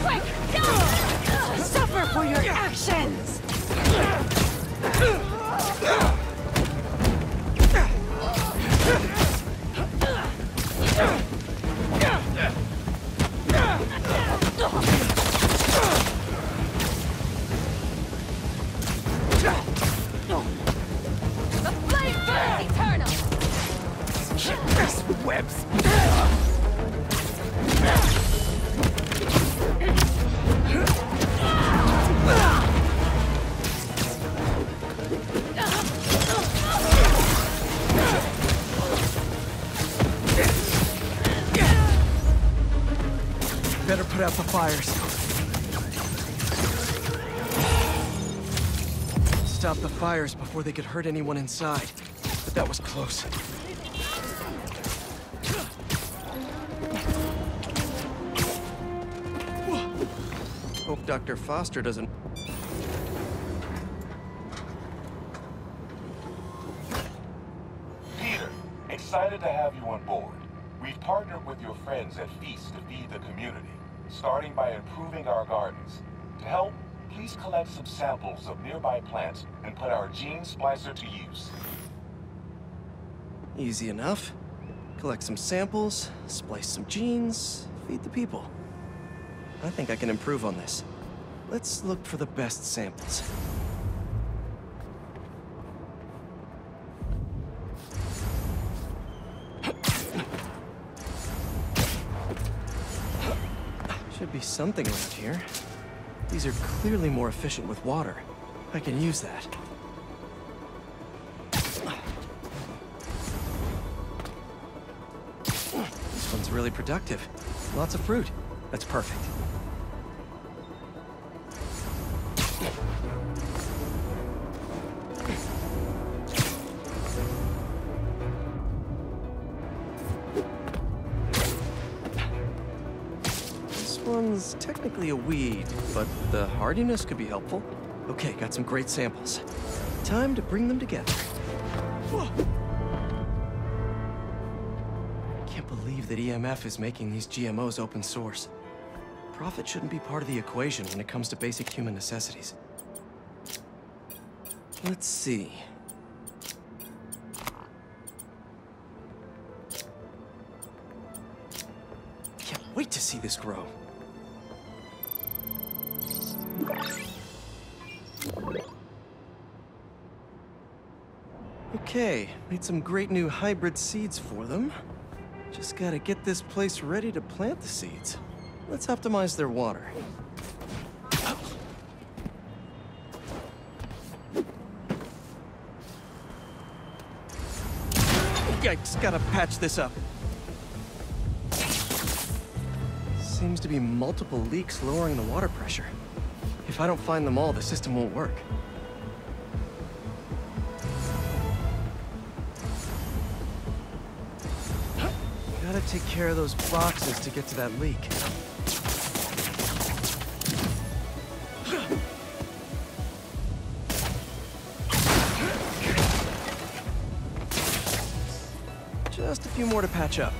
Quick, down! Suffer for your actions! The flame burns eternal! This web's... Better put out the fires. Stop the fires before they could hurt anyone inside. But that was close. Hope Dr. Foster doesn't... Peter, excited to have you on board. We've partnered with your friends at Feast to feed the community, starting by improving our gardens. To help, please collect some samples of nearby plants and put our gene splicer to use. Easy enough. Collect some samples, splice some genes, feed the people. I think I can improve on this. Let's look for the best samples. Should be something around here. These are clearly more efficient with water. I can use that. This one's really productive. Lots of fruit. That's perfect. Technically a weed, but the hardiness could be helpful. Okay, got some great samples. Time to bring them together. I can't believe that EMF is making these GMOs open source. Profit shouldn't be part of the equation when it comes to basic human necessities. Let's see. Can't wait to see this grow. Okay, made some great new hybrid seeds for them. Just gotta get this place ready to plant the seeds. Let's optimize their water. Yikes, gotta patch this up. Seems to be multiple leaks lowering the water pressure. If I don't find them all, the system won't work. Gotta take care of those boxes to get to that leak. Just a few more to patch up.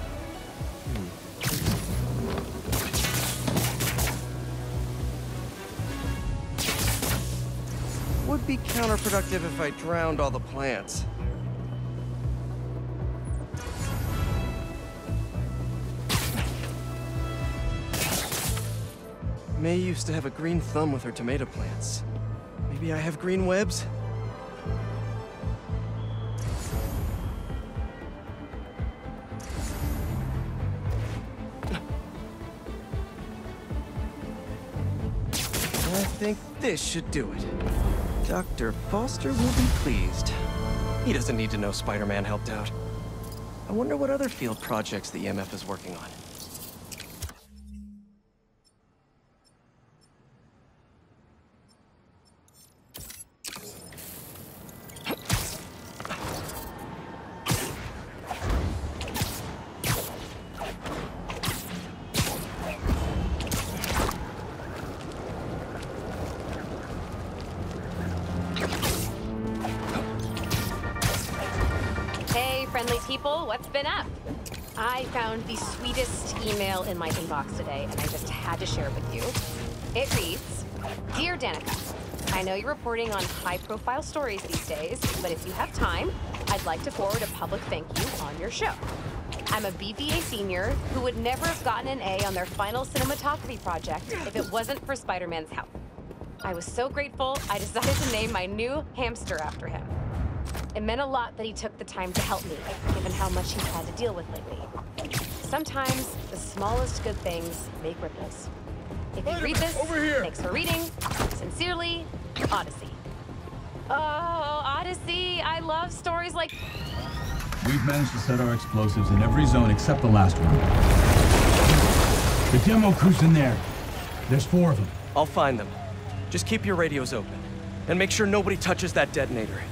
Would be counterproductive if I drowned all the plants. May used to have a green thumb with her tomato plants. Maybe I have green webs? I think this should do it. Dr. Foster will be pleased. He doesn't need to know Spider-Man helped out. I wonder what other field projects the EMF is working on. Friendly people, what's been up? I found the sweetest email in my inbox today, and I just had to share it with you. It reads, Dear Danica, I know you're reporting on high-profile stories these days, but if you have time, I'd like to forward a public thank you on your show. I'm a BBA senior who would never have gotten an A on their final cinematography project if it wasn't for Spider-Man's help. I was so grateful, I decided to name my new hamster after him. It meant a lot that he took the time to help me, given how much he's had to deal with lately. Sometimes, the smallest good things make ripples. If you read this, thanks for reading. Sincerely, Odyssey. Oh, Odyssey, I love stories like... We've managed to set our explosives in every zone except the last one. The demo crew's in there. There's 4 of them. I'll find them. Just keep your radios open. And make sure nobody touches that detonator.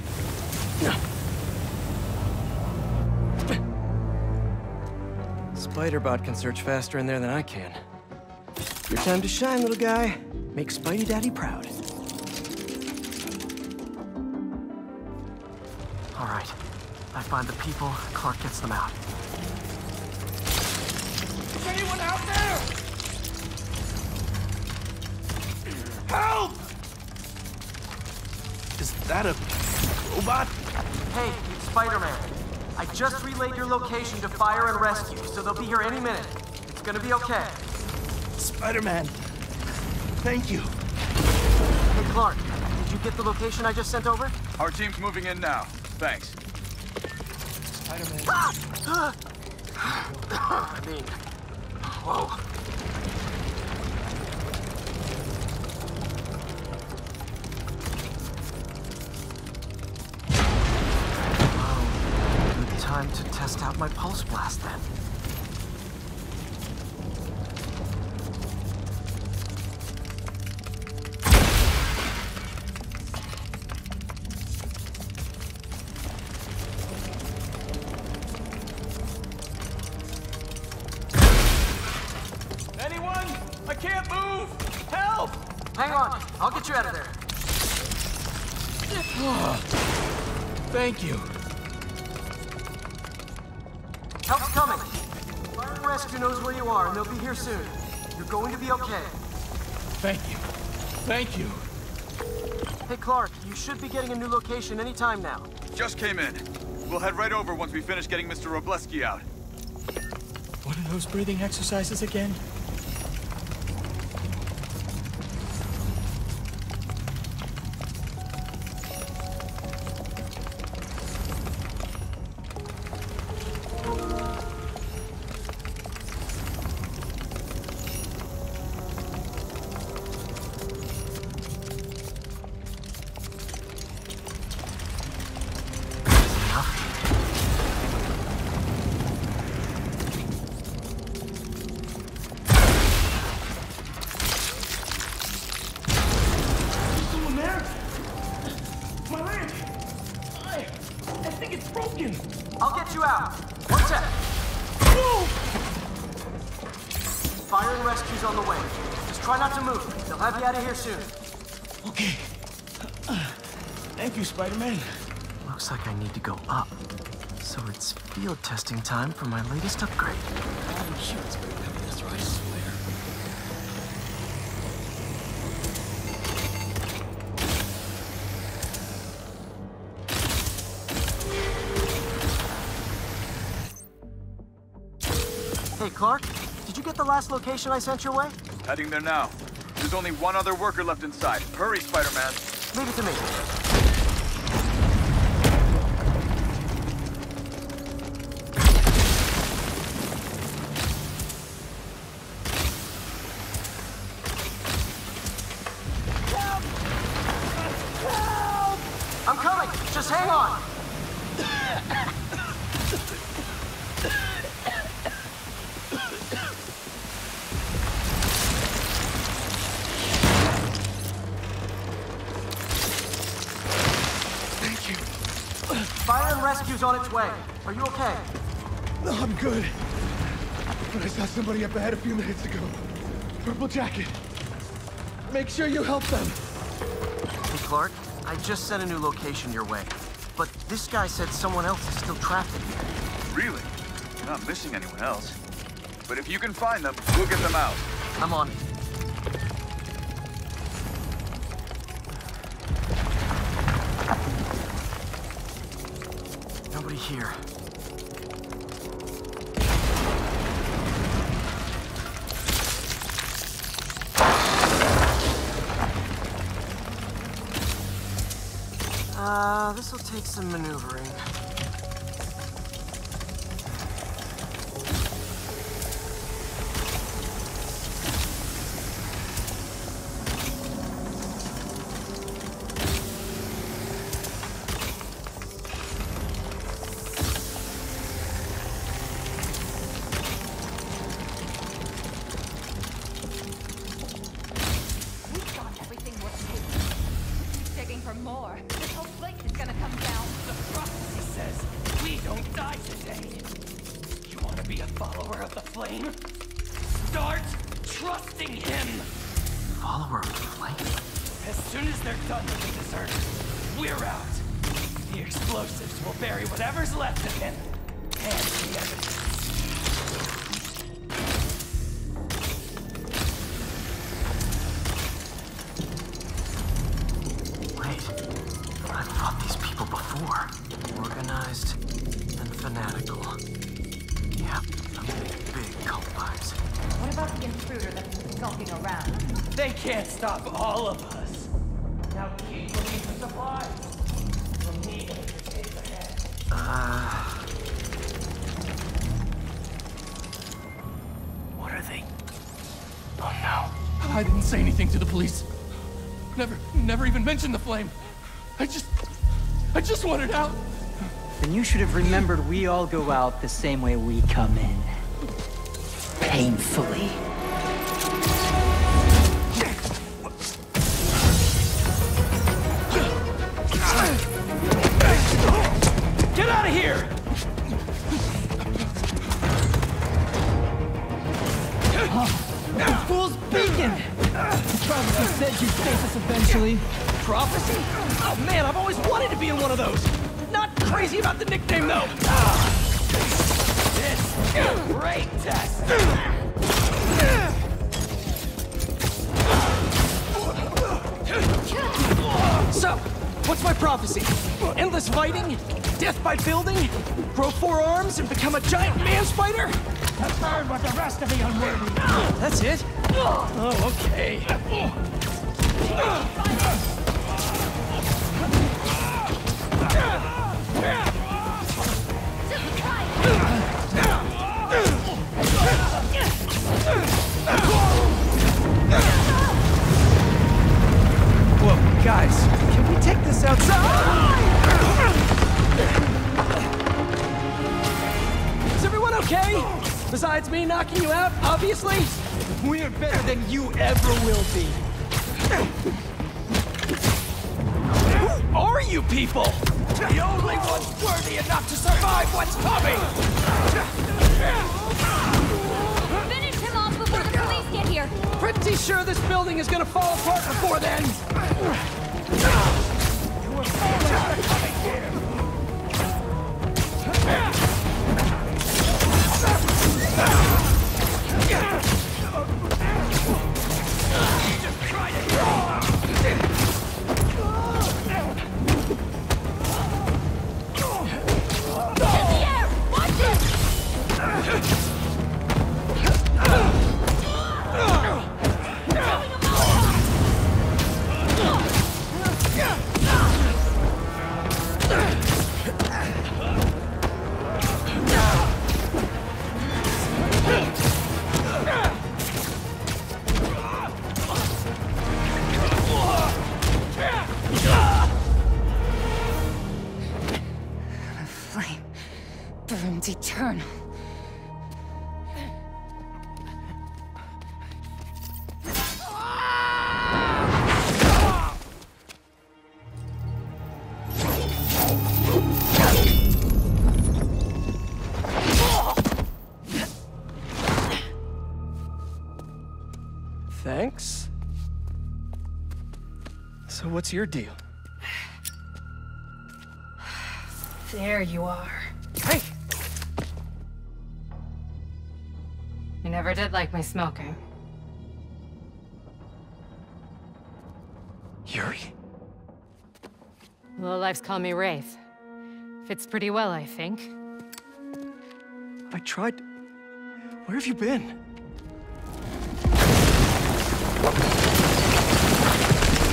Spiderbot can search faster in there than I can. Your time to shine, little guy. Make Spidey Daddy proud. All right. I find the people, Clark gets them out. Is anyone out there? Help! Is that a robot? Hey, Spider-Man. I just relayed your location to fire and rescue, so they'll be here any minute. It's gonna be okay. Spider-Man, thank you. Hey, Clark, did you get the location I just sent over? Our team's moving in now. Thanks. Spider-Man. I mean, whoa. Time to test out my pulse blast then. Anyone? I can't move! Help! Hang on. I'll get you out of there. Thank you. Help's coming! Fire and Rescue knows where you are, and they'll be here soon. You're going to be okay. Thank you. Thank you. Hey, Clark, you should be getting a new location anytime now. Just came in. We'll head right over once we finish getting Mr. Robleski out. What are those breathing exercises again? Spider-Man. Looks like I need to go up. So it's field testing time for my latest upgrade. Oh, shoot, it's pretty heavy, that's right, I swear. Hey, Clark, did you get the last location I sent your way? Heading there now. There's only one other worker left inside. Hurry, Spider-Man. Leave it to me. Are you okay? No, I'm good. But I saw somebody up ahead a few minutes ago. Purple jacket. Make sure you help them. Hey, Clark, I just sent a new location your way. But this guy said someone else is still trapped in here. Really? Not missing anyone else. But if you can find them, we'll get them out. I'm on. Nobody here. This will take some maneuvering. Mention the flame. I just wanted out. Then you should have remembered we all go out the same way we come in. Painfully. Get out of here! The fool's beacon! The prophecy said you'd face us eventually. Prophecy? Oh man, I've always wanted to be in one of those. Not crazy about the nickname though. This is a great test. So, what's my prophecy? Endless fighting? Death by building? Grow four arms and become a giant man spider? A bird with the rest of the unworthy. That's it? Oh, okay. Whoa, guys, can we take this outside? Is everyone okay? Besides me knocking you out, obviously? We're better than you ever will be. Who are you people? The only ones worthy enough to survive what's coming! Finish him off before the police get here! Pretty sure this building is gonna fall apart before then! You were always coming here! What's your deal? There you are. Hey! You never did like my smoking. Yuri. Lowlifes call me Wraith. Fits pretty well, I think. I tried... Where have you been?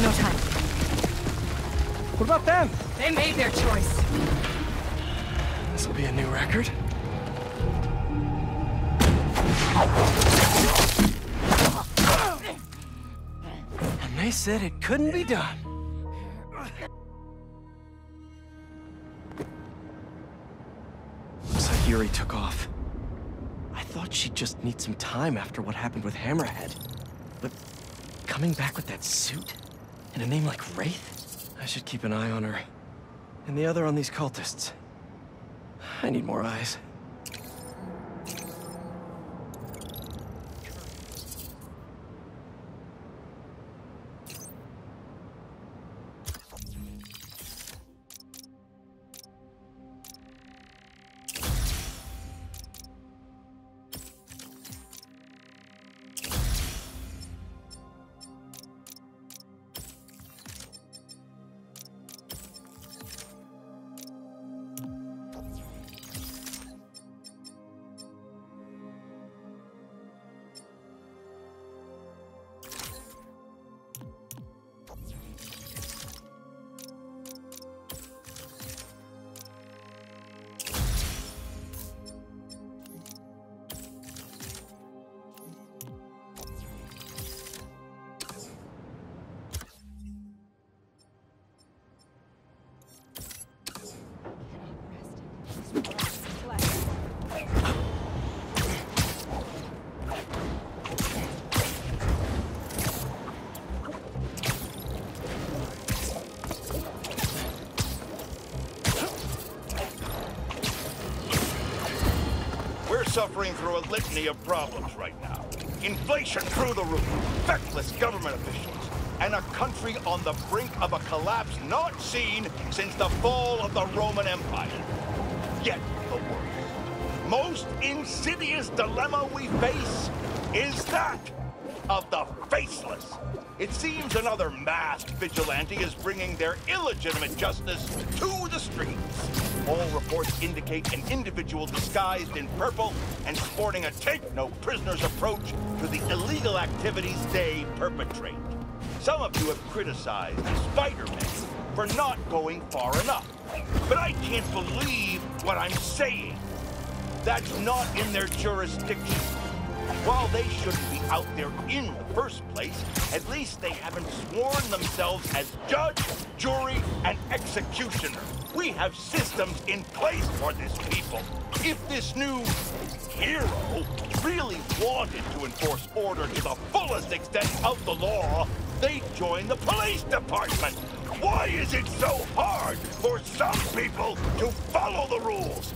No time. What about them? They made their choice. This will be a new record. And they said it couldn't be done. Looks like Yuri took off. I thought she'd just need some time after what happened with Hammerhead. But coming back with that suit? And a name like Wraith? I should keep an eye on her. And the other on these cultists. I need more eyes. Suffering through a litany of problems right now. Inflation through the roof, feckless government officials, and a country on the brink of a collapse not seen since the fall of the Roman Empire. Yet the worst, most insidious dilemma we face is that of the faceless. It seems another masked vigilante is bringing their illegitimate justice to the streets. All reports indicate an individual disguised in purple and sporting a take-no-prisoners approach to the illegal activities they perpetrate. Some of you have criticized Spider-Man for not going far enough. But I can't believe what I'm saying. That's not in their jurisdiction. While they shouldn't be out there in the first place, at least they haven't sworn themselves as judge, jury, and executioner. We have systems in place for this people. If this new hero really wanted to enforce order to the fullest extent of the law, they'd join the police department. Why is it so hard for some people to follow the rules?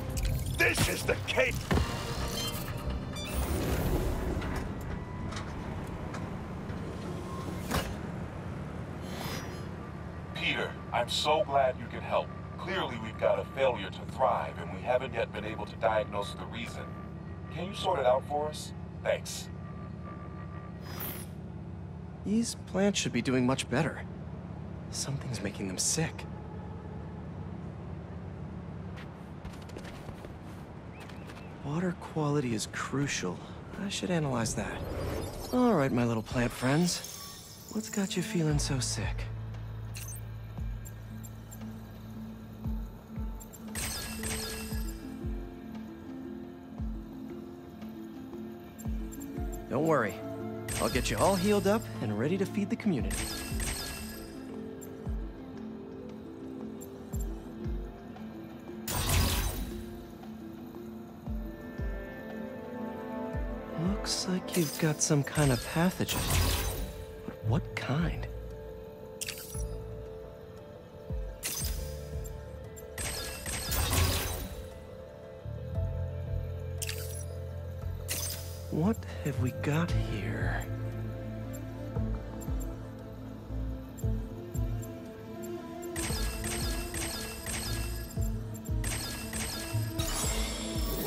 This is the case. Peter, I'm so glad you can help. Clearly, we've got a failure to thrive, and we haven't yet been able to diagnose the reason. Can you sort it out for us? Thanks. These plants should be doing much better. Something's making them sick. Water quality is crucial. I should analyze that. All right, my little plant friends. What's got you feeling so sick? Don't worry. I'll get you all healed up and ready to feed the community. Looks like you've got some kind of pathogen. But what kind? What have we got here?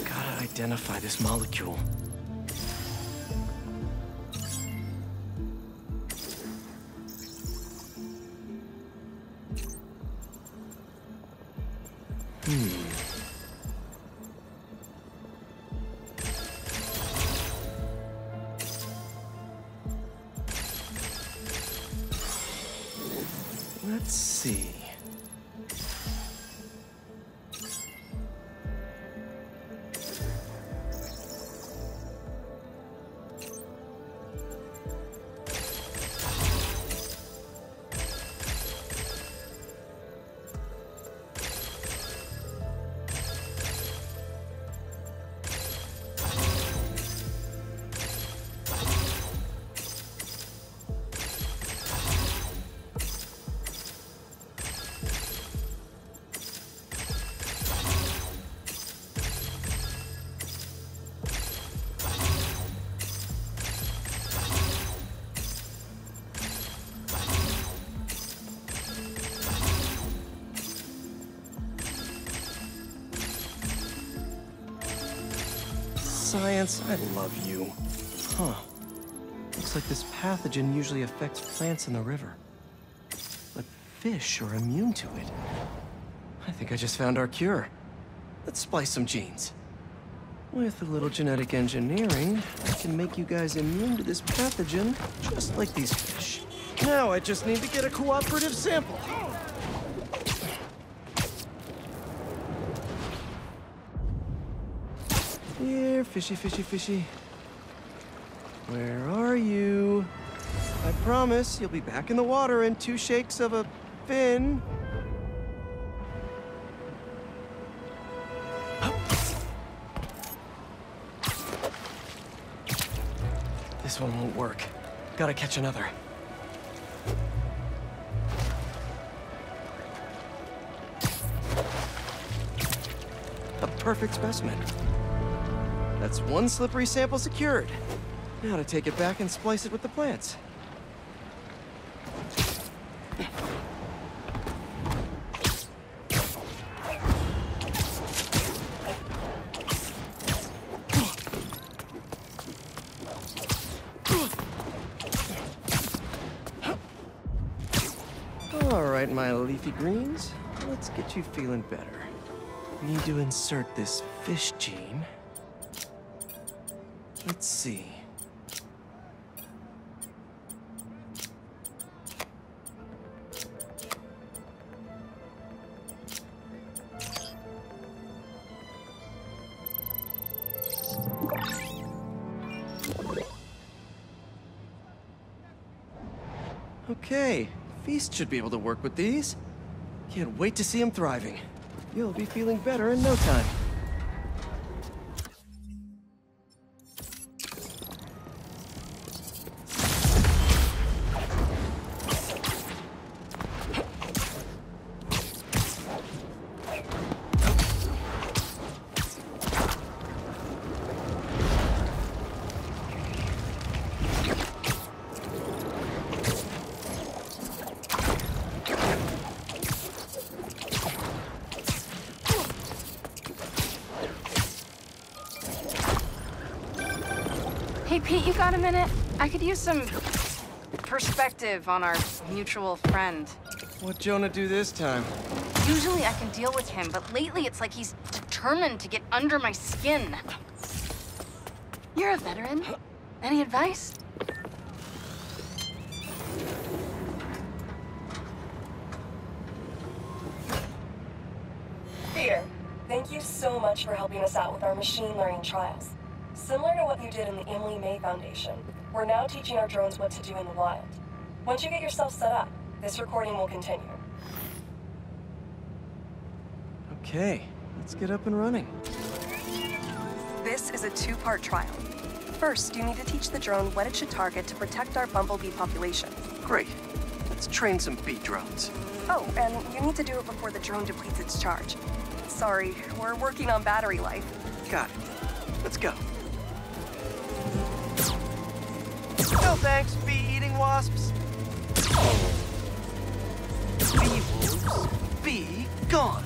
Gotta identify this molecule. Let's see. Science, I love you. Huh. Looks like this pathogen usually affects plants in the river. But fish are immune to it. I think I just found our cure. Let's splice some genes. With a little genetic engineering, I can make you guys immune to this pathogen, just like these fish. Now I just need to get a cooperative sample. Here, fishy, fishy, fishy. Where are you? I promise you'll be back in the water in 2 shakes of a fin. This one won't work. Gotta catch another. A perfect specimen. That's one slippery sample secured. Now to take it back and splice it with the plants. All right, my leafy greens. Let's get you feeling better. Need to insert this fish gene. Let's see. Okay, Feast should be able to work with these. Can't wait to see him thriving. You'll be feeling better in no time. A minute. I could use some perspective on our mutual friend. What'd Jonah do this time? Usually I can deal with him, but lately it's like he's determined to get under my skin. You're a veteran. Any advice? Fear, thank you so much for helping us out with our machine learning trials. Similar to what you did in the Emily May Foundation, we're now teaching our drones what to do in the wild. Once you get yourself set up, this recording will continue. Okay, let's get up and running. This is a 2-part trial. First, you need to teach the drone what it should target to protect our bumblebee population. Great. Let's train some bee drones. Oh, and you need to do it before the drone depletes its charge. Sorry, we're working on battery life. Got it. Let's go. No thanks, bee-eating wasps. Bee wolves, be gone.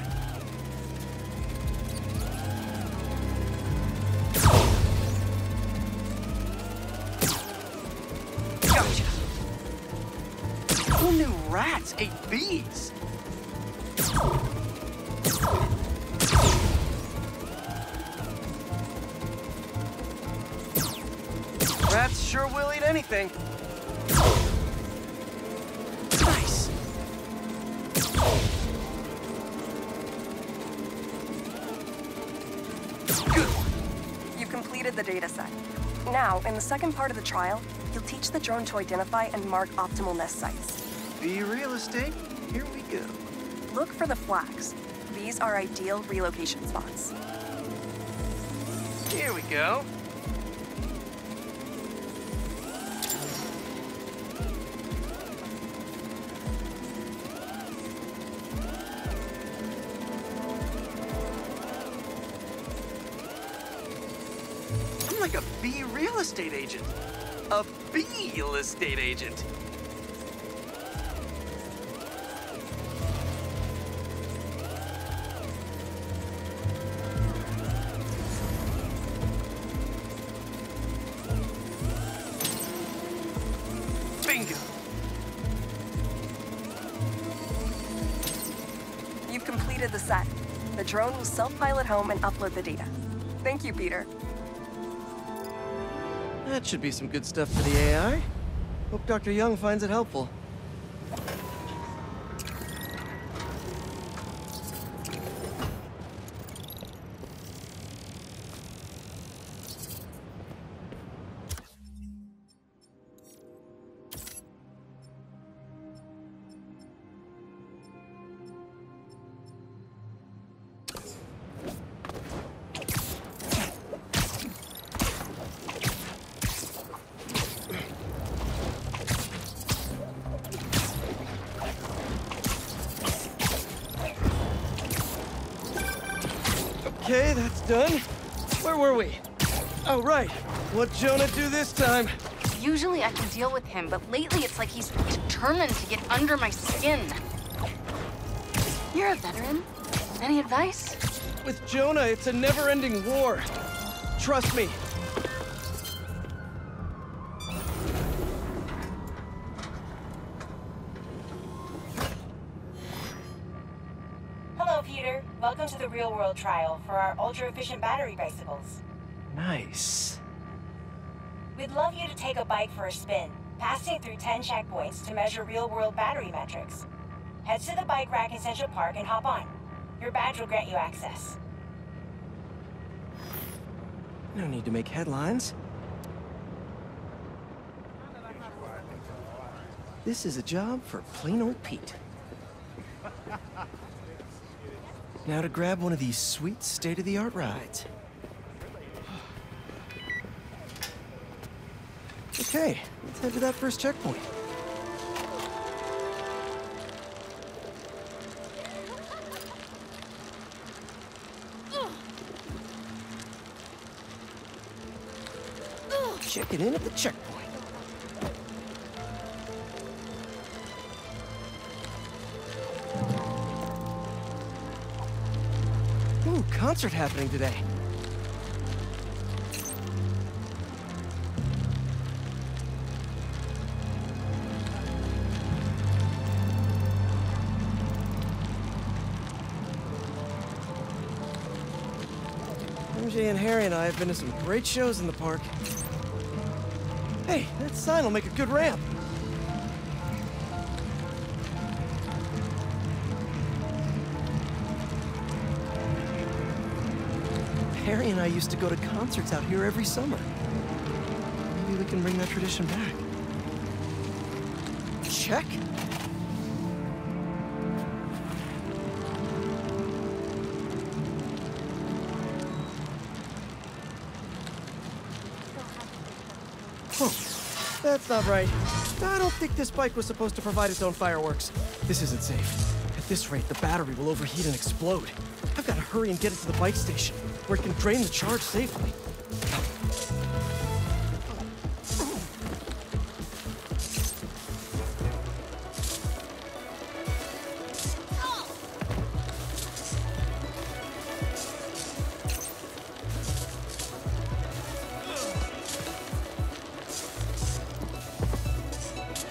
Gotcha. Who knew rats ate bees? Rats sure will eat anything. Nice. Good. You've completed the data set. Now, in the second part of the trial, you'll teach the drone to identify and mark optimal nest sites. Be realistic. Here we go. Look for the flags. These are ideal relocation spots. Here we go. I'm like a bee real estate agent. A bee real estate agent. The drone will self-pilot home and upload the data. Thank you, Peter. That should be some good stuff for the AI. Hope Dr. Young finds it helpful. Okay, that's done. Where were we? Oh, right. What'd Jonah do this time? Usually I can deal with him, but lately it's like he's determined to get under my skin. You're a veteran. Any advice? With Jonah, it's a never-ending war. Trust me. Real-world trial for our ultra-efficient battery bicycles. Nice. We'd love you to take a bike for a spin, passing through 10 checkpoints to measure real-world battery metrics. Head to the bike rack in Central Park and hop on. Your badge will grant you access. No need to make headlines. This is a job for plain old Pete. Now to grab one of these sweet state-of-the-art rides. Okay, let's head to that first checkpoint. Checking in at the checkpoint. Concert happening today. MJ and Harry and I have been to some great shows in the park. Hey, that sign will make a good ramp. Harry and I used to go to concerts out here every summer. Maybe we can bring that tradition back. Check. Oh, that's not right. I don't think this bike was supposed to provide its own fireworks. This isn't safe. At this rate, the battery will overheat and explode. I've got to hurry and get it to the bike station, where it can drain the charge safely.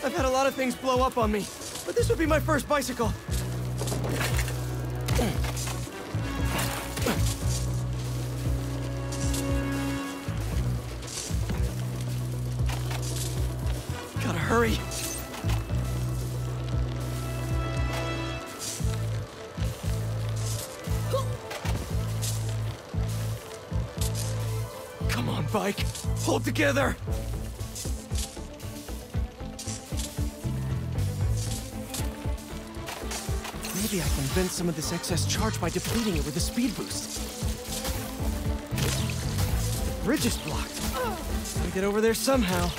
I've had a lot of things blow up on me, but this would be my first bicycle. Hurry. Come on, bike. Hold together. Maybe I can vent some of this excess charge by depleting it with a speed boost. The bridge is blocked. Gotta get over there somehow.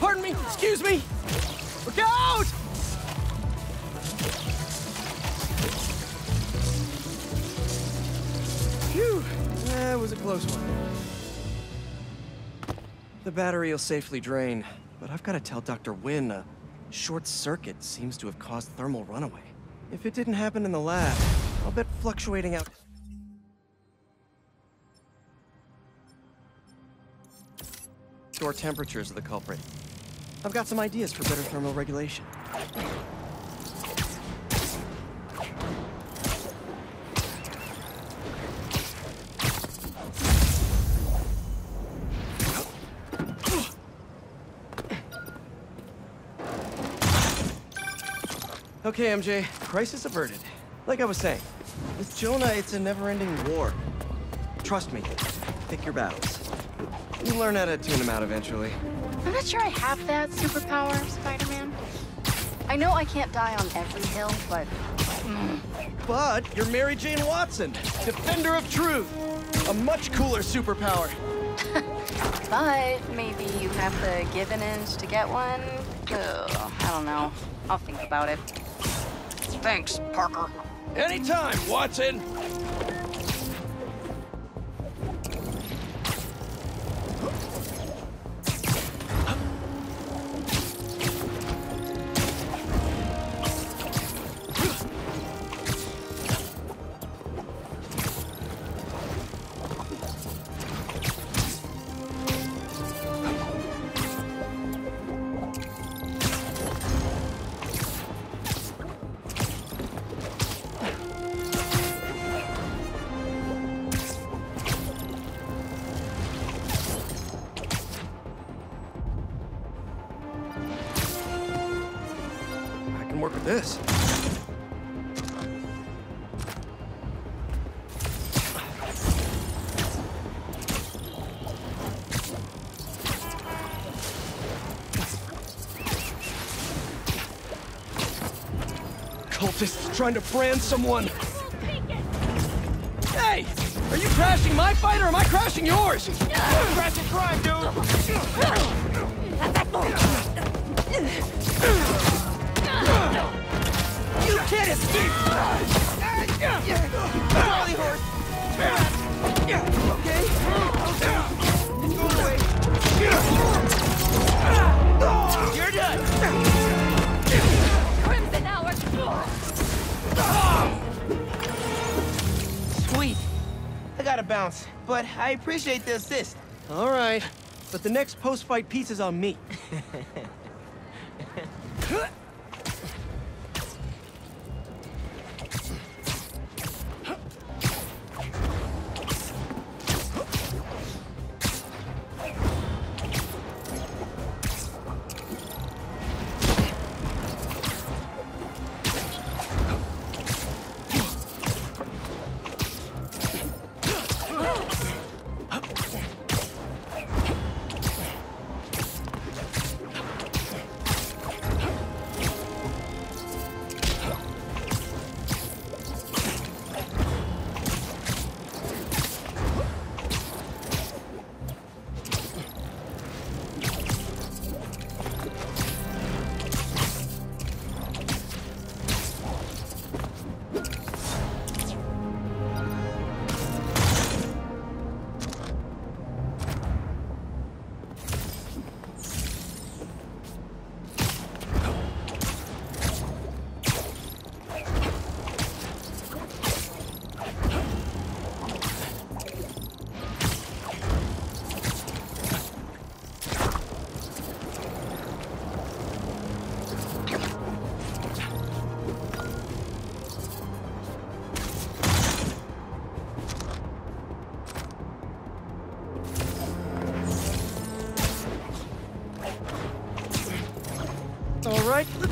Pardon me, excuse me. Look out! Phew, that was a close one. The battery will safely drain, but I've got to tell Dr. Wynne a short circuit seems to have caused thermal runaway. If it didn't happen in the lab, I'll bet fluctuating out... Store temperatures are the culprit. I've got some ideas for better thermal regulation. Okay, MJ, crisis averted. Like I was saying, with Jonah, it's a never-ending war. Trust me, pick your battles. You learn how to tune them out eventually. I'm not sure I have that superpower, Spider-Man. I know I can't die on every hill, but... But you're Mary Jane Watson, defender of truth. A much cooler superpower. But maybe you have to give an inch to get one. Ugh, I don't know. I'll think about it. Thanks, Parker. Anytime, Watson! Trying to brand someone. Hey! Are you crashing my fight or am I crashing yours? Crash and drive, dude! You can't escape! Molly horse! Okay? You're done! Crimson hour! Sweet. I gotta bounce, but I appreciate the assist. All right, but the next post-fight piece is on me.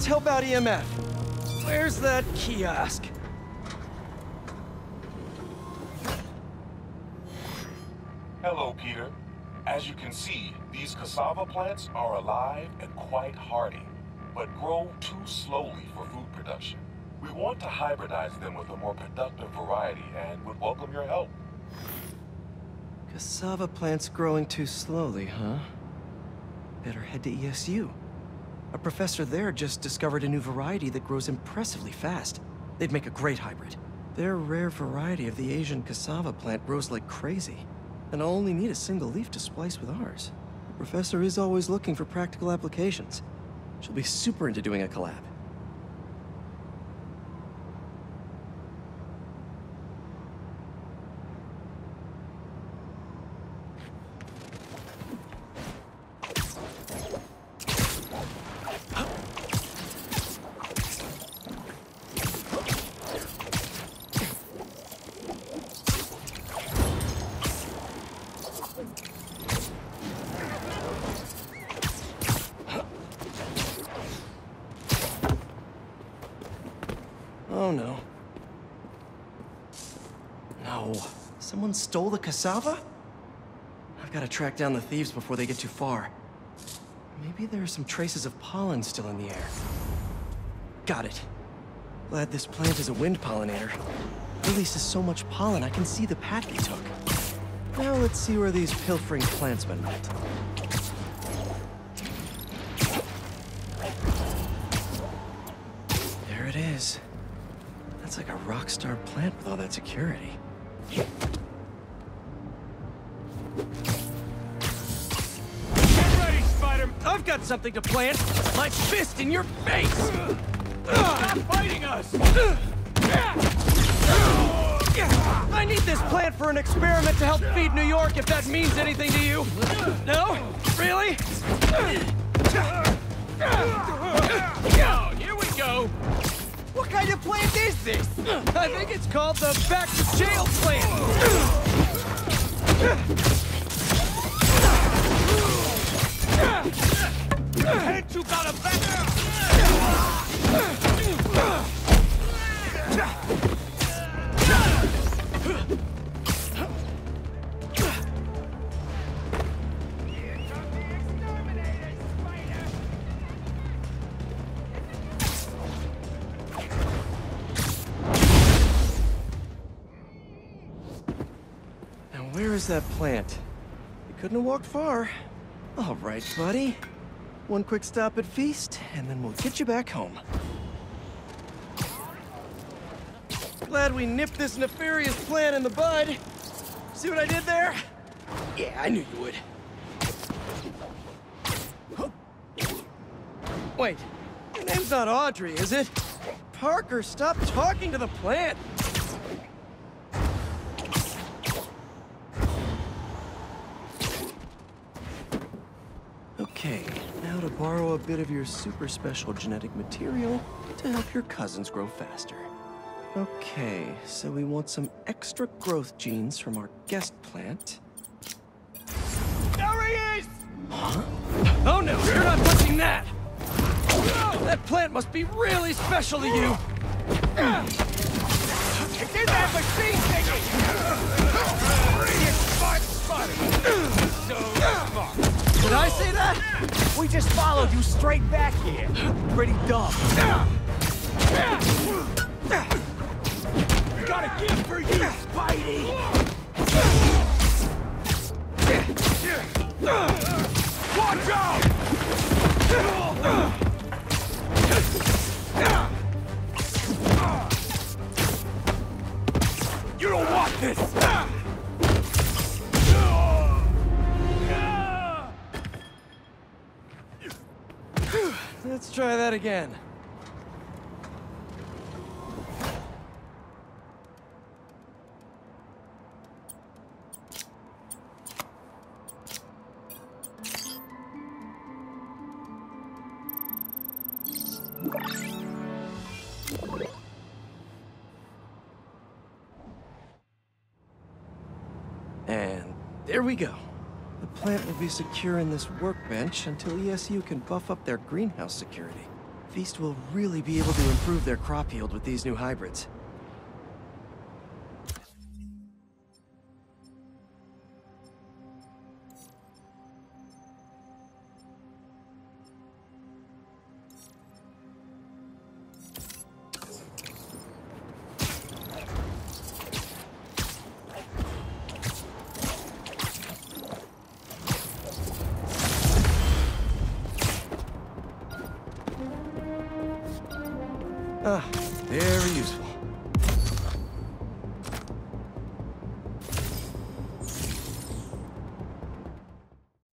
help out EMF. Where's that kiosk? Hello, Peter. As you can see, these cassava plants are alive and quite hardy, but grow too slowly for food production. We want to hybridize them with a more productive variety and would welcome your help. Cassava plants growing too slowly, huh? Better head to ESU. A professor there just discovered a new variety that grows impressively fast. They'd make a great hybrid. Their rare variety of the Asian cassava plant grows like crazy, and I'll only need a single leaf to splice with ours. The professor is always looking for practical applications. She'll be super into doing a collab. Oh no. No. Someone stole the cassava? I've got to track down the thieves before they get too far. Maybe there are some traces of pollen still in the air. Got it. Glad this plant is a wind pollinator. It releases so much pollen I can see the path they took. Now let's see where these pilfering plantsmen went. There it is. That's like a rock star plant with all that security. Get ready, Spider-Man! I've got something to plant! My fist in your face! Stop fighting us! I need this plant for an experiment to help feed New York, if that means anything to you! No? Really? Oh, here we go! What kind of plant is this? I think it's called the back to jail plant. Head you got a that plant. You couldn't have walked far. All right, buddy. One quick stop at Feast, and then we'll get you back home. Glad we nipped this nefarious plant in the bud. See what I did there? Yeah, I knew you would. Wait, your name's not Audrey, is it? Parker, stop talking to the plant! Okay, now to borrow a bit of your super special genetic material to help your cousins grow faster. Okay, so we want some extra growth genes from our guest plant. There he is! Huh? Oh no, you're not touching that! That plant must be really special to you! It's in that machine thinking! So smart! Did I say that? We just followed you straight back here. Pretty dumb. Got a gift for you, Spidey! Watch out! You don't want this! Let's try that again. And there we go. The plant will be secure in this workbench until ESU can buff up their greenhouse security. Feast will really be able to improve their crop yield with these new hybrids. Very useful.